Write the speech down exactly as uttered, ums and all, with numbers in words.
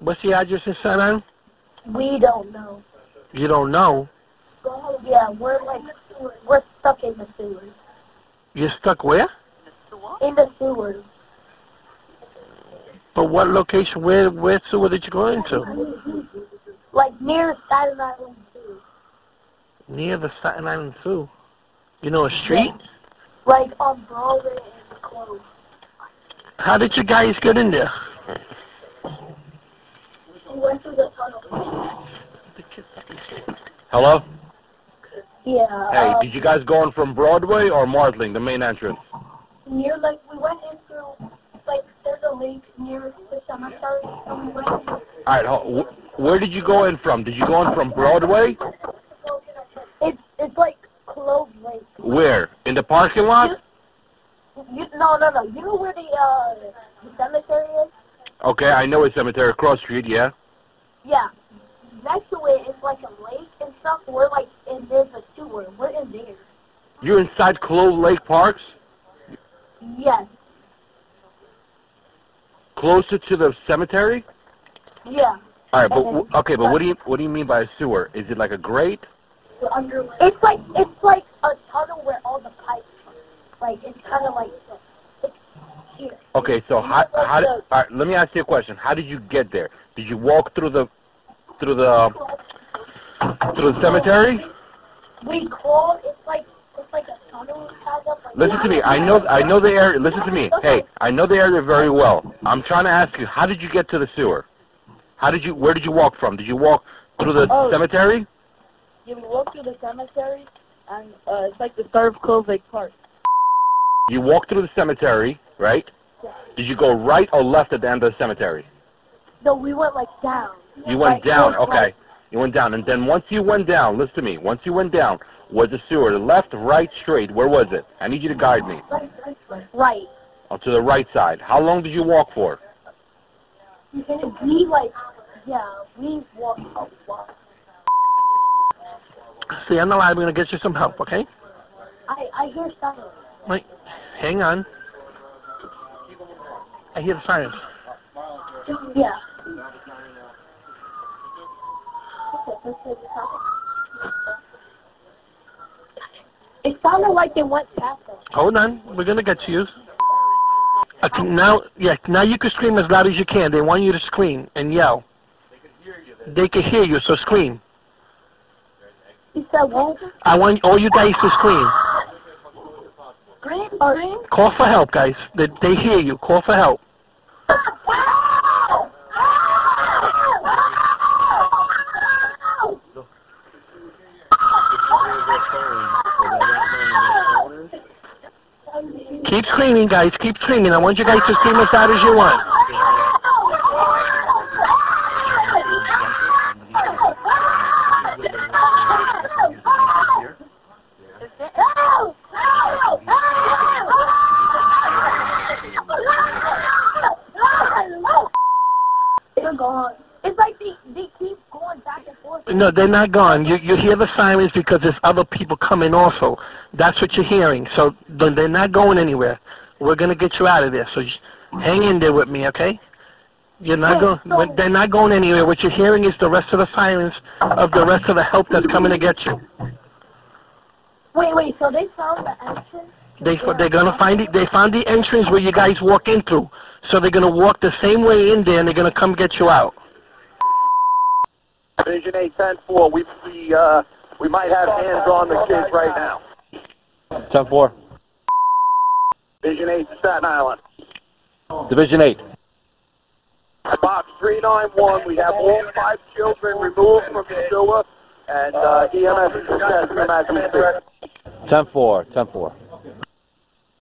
What's the address in Staten Island? We don't know. You don't know? Oh, yeah, we're like, we're stuck in the sewers. You're stuck where? In the sewers. But what location, where, where sewer did you go into? Like near Staten Island Sewer. Near the Staten Island Sewer? You know a street? Yeah. Like on Broadway and Clove. How did you guys get in there? We went through the tunnel. Hello? Yeah. Hey, um, did you guys go in from Broadway or Martling, the main entrance? Near, like, we went in through, like, there's a lake near the cemetery, and we went in. All right, wh where did you go in from? Did you go in from Broadway? It's, it's like, Clove Lake. Where? In the parking lot? You, you, no, no, no. You know where the, uh, the cemetery is? Okay, I know a cemetery across the street, yeah? Yeah. Next to it is like a lake and stuff. We're like, and there's a sewer. We're in there. You're inside Clove Lake Parks? Yes. Closer to the cemetery? Yeah. All right, but then, okay, but what do you what do you mean by a sewer? Is it like a grate? It's like it's like a tunnel where all the pipes are. Like it's kind of like it's here. Okay, so how how? Did, all right, let me ask you a question. How did you get there? Did you walk through the Through the through the cemetery? We called. It's like it's like a tunnel. Listen to me. I know I know the area. Listen to me. Hey, I know the area very well. I'm trying to ask you. How did you get to the sewer? How did you? Where did you walk from? Did you walk through the oh, cemetery? Yeah, we walked through the cemetery, and uh, it's like the start of Clove Lake Park. You walked through the cemetery, right? Yeah. Did you go right or left at the end of the cemetery? No, we went like down. You went down, okay. You went down, and then once you went down, listen to me. Once you went down, was the sewer to the left, right, straight? Where was it? I need you to guide me. Right. Oh, to the right side. How long did you walk for? We like, yeah, we walked a lot. See, on the line, we're gonna get you some help, okay? I I hear sirens. Wait, hang on. I hear the sirens. Yeah. It sounded like they went past us. Hold on, we're gonna get to you. Okay, now, yeah, now you can scream as loud as you can. They want you to scream and yell. They can hear you. Then. They can hear you, so scream. You said what? I want all you guys to scream. Scream, scream. Call for help, guys. They, they hear you. Call for help. Keep screaming, guys. Keep screaming. I want you guys to scream as loud as you want. They're gone. It's like they, they keep going back and forth. No, they're not gone. You, you hear the sirens because there's other people coming also. That's what you're hearing. So they're not going anywhere. We're going to get you out of there. So hang in there with me, okay? You're not going. So they're not going anywhere. What you're hearing is the rest of the sirens of the rest of the help that's coming to get you. Wait, wait. So they found the entrance? They, they're going to find it. They found the entrance where you guys walk in through. So they're going to walk the same way in there, and they're going to come get you out. Vision eight ten four. We we uh we might have hands on the kids right now. ten four. Division eight, Staten Island. Division eight. Box three nine one, we have all five children removed from the sewer, and uh, E M S is assessing them as we speak. ten four, ten four.